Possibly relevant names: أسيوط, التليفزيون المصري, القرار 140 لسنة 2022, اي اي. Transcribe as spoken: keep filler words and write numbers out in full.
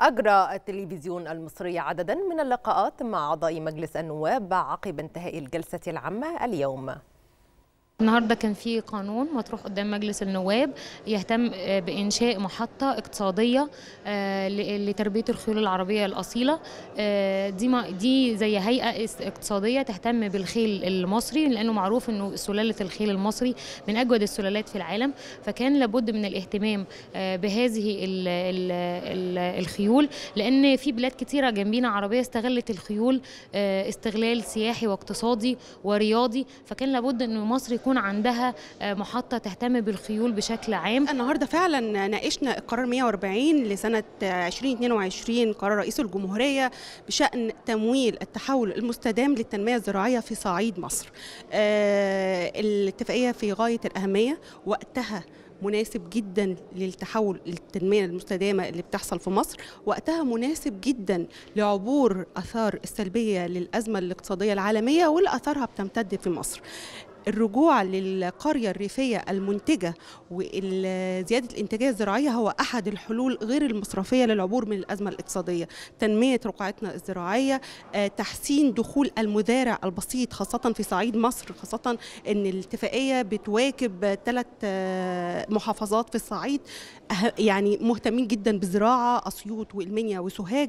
أجرى التلفزيون المصري عددا من اللقاءات مع أعضاء مجلس النواب عقب انتهاء الجلسة العامة اليوم. النهارده كان في قانون مطروح قدام مجلس النواب يهتم بإنشاء محطة اقتصادية لتربية الخيول العربية الأصيلة. دي دي زي هيئة اقتصادية تهتم بالخيل المصري، لأنه معروف إنه سلالة الخيل المصري من أجود السلالات في العالم، فكان لابد من الاهتمام بهذه الخيول، لأن في بلاد كتيرة جنبينا عربية استغلت الخيول استغلال سياحي واقتصادي ورياضي، فكان لابد إنه مصر يكون يكون عندها محطة تهتم بالخيول بشكل عام. النهاردة فعلا ناقشنا القرار مئة وأربعين لسنة ألفين واثنين وعشرين، قرار رئيس الجمهورية بشأن تمويل التحول المستدام للتنمية الزراعية في صعيد مصر. آه الاتفاقية في غاية الأهمية، وقتها مناسب جدا للتحول للتنمية المستدامة اللي بتحصل في مصر، وقتها مناسب جدا لعبور آثار السلبية للأزمة الاقتصادية العالمية واللي آثارها بتمتد في مصر. الرجوع للقرية الريفية المنتجة وزيادة الانتاجية الزراعية هو أحد الحلول غير المصرفية للعبور من الأزمة الاقتصادية. تنمية رقعتنا الزراعية، تحسين دخول المزارع البسيط خاصة في صعيد مصر، خاصة أن الاتفاقية بتواكب ثلاث محافظات في الصعيد، يعني مهتمين جدا بالزراعة، أسيوط والمنيا وسوهاج.